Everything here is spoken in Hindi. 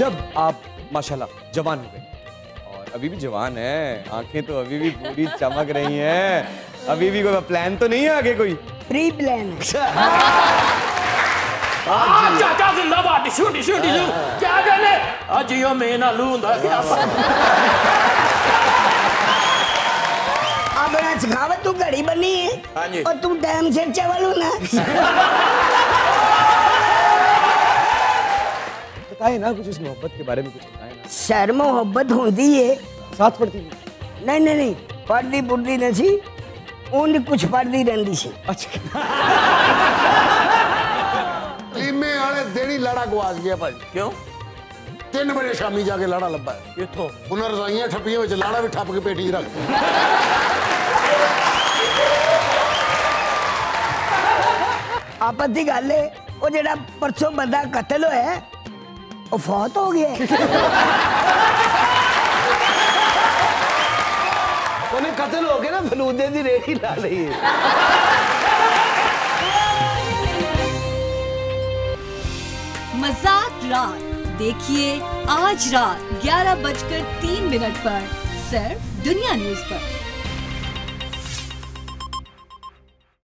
जब आप माशाल्लाह जवान हो गए, और अभी भी जवान है, आंखें तो अभी भी पूरी चमक रही हैं, अभी भी कोई प्लान तो नहीं है आगे? कोई प्री प्लान चाचा जिंदाबाद, क्या गल है अजियो में ना लू खावत तू घड़ी बनी है और तू टाइम से चावल हो ना। बताए ना कुछ उस मोहब्बत के बारे में, कुछ बताए ना। सर मोहब्बत होती है, साथ पढ़ती नहीं? नहीं नहीं पढ़ती पुढ़ती नहीं, उन कुछ पढ़ती रहती सी। अच्छा लीमे वाले देनी लड़ा गुआज गया भाई। क्यों? 3 बजे शामी जाके लाड़ा लब्बा है इथों, उन्हें रजाइयां ठप्पियां विच लाड़ा भी ठप के पेटी रख। आपस की गल है, वो जो परसों बंदा कतल होया वो फौत हो गया। उन्हें कतल हो गया ना, फलूदे की रेही ला रही है। मजाक रात देखिए आज रात 11:03 पर सिर्फ दुनिया न्यूज पर।